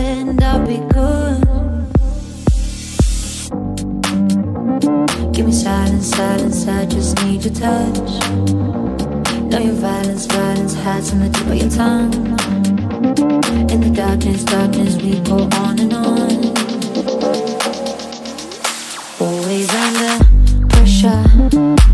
pretend I'll be good. Give me silence, silence, I just need your touch. Know your violence, violence hides on the tip of your tongue. In the darkness, darkness, we go on and on. Always under pressure.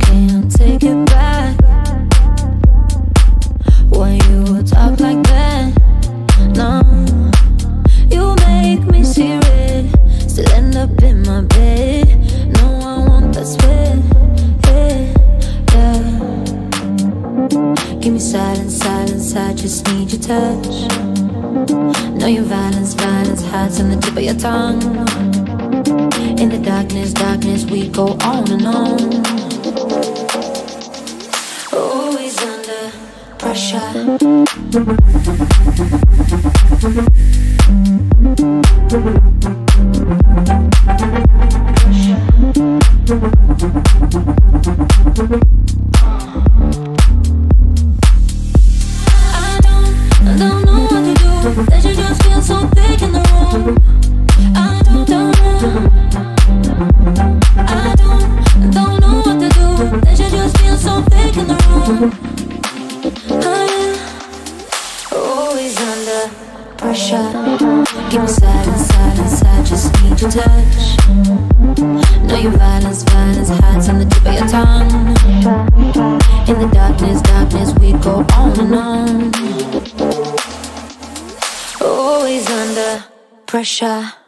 Can't take it back. When you talk like that, no. You make me serious. Still end up in my bed. No, I want that sweat. Hey, yeah. Give me silence, silence, I just need your touch. Know your violence, violence hides on the tip of your tongue. In the darkness, darkness, we go on and on. Always under pressure. I don't know what to do. That you just feel so thick in the room. I don't know what to do. That you just feel so thick in the room. I am always under pressure. Give me silence, silence, I just need your touch. Know your violence, violence hides on the tip of your tongue. In the darkness, darkness, we go on and on. Always under pressure.